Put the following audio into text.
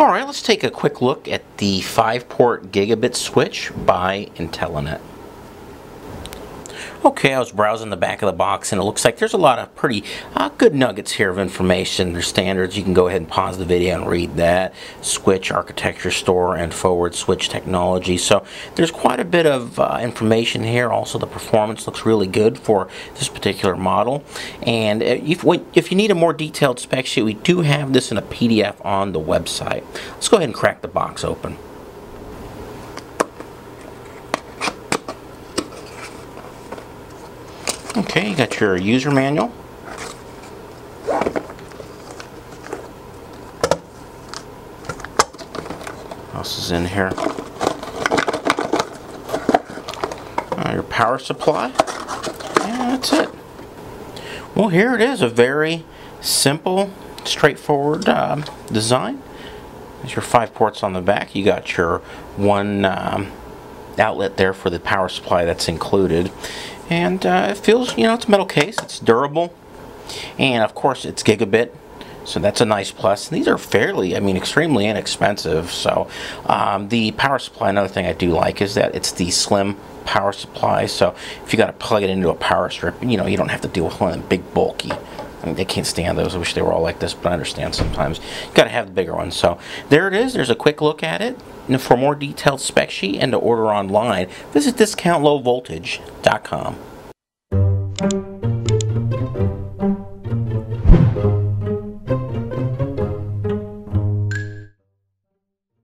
Alright, let's take a quick look at the 5-port gigabit switch by Intellinet. Okay, I was browsing the back of the box and it looks like there's a lot of pretty good nuggets here of information. There's standards. You can go ahead and pause the video and read that. Switch architecture store and forward switch technology. So there's quite a bit of information here. Also, the performance looks really good for this particular model. And if you need a more detailed spec sheet, we do have this in a PDF on the website. Let's go ahead and crack the box open. Okay, you got your user manual. What else is in here? Your power supply. And that's it. Well, here it is, a very simple, straightforward design. There's your 5 ports on the back. You got your one outlet there for the power supply that's included. And it feels, you know, it's a metal case, it's durable, and of course it's gigabit, so that's a nice plus. And these are fairly, I mean, extremely inexpensive. So the power supply, another thing I do like is that it's the slim power supply, so if you got to plug it into a power strip, you know, you don't have to deal with one of the big bulky. I mean, they can't stand those. I wish they were all like this, but I understand sometimes you got to have the bigger ones. So there it is. There's a quick look at it. And for more detailed spec sheet and to order online, visit discountlowvoltage.com.